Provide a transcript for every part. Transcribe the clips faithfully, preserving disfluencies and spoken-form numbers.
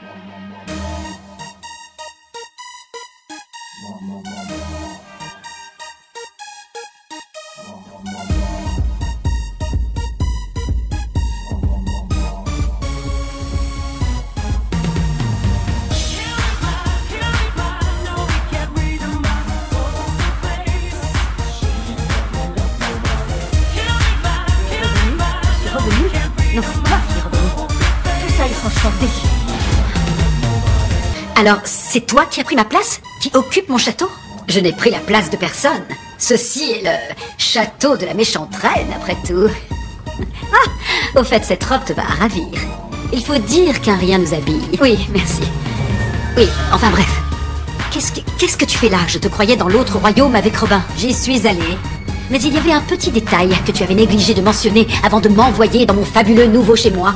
Non, c'est pas Pierre-Denis. Tout ça, ils sont chantés. Alors, c'est toi qui as pris ma place? Qui occupe mon château? Je n'ai pris la place de personne. Ceci est le château de la méchante reine, après tout. Ah, au fait, cette robe te va ravir. Il faut dire qu'un rien nous habille. Oui, merci. Oui, enfin bref. Qu'est-ce que, qu'est-ce que tu fais là? Je te croyais dans l'autre royaume avec Robin. J'y suis allée. Mais il y avait un petit détail que tu avais négligé de mentionner avant de m'envoyer dans mon fabuleux nouveau chez moi.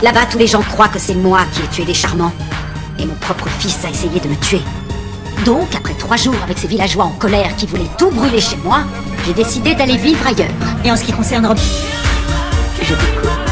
Là-bas, tous les gens croient que c'est moi qui ai tué les charmants. Et mon propre fils a essayé de me tuer. Donc, après trois jours avec ces villageois en colère qui voulaient tout brûler chez moi, j'ai décidé d'aller vivre ailleurs. Et en ce qui concerne Robin, je découvre.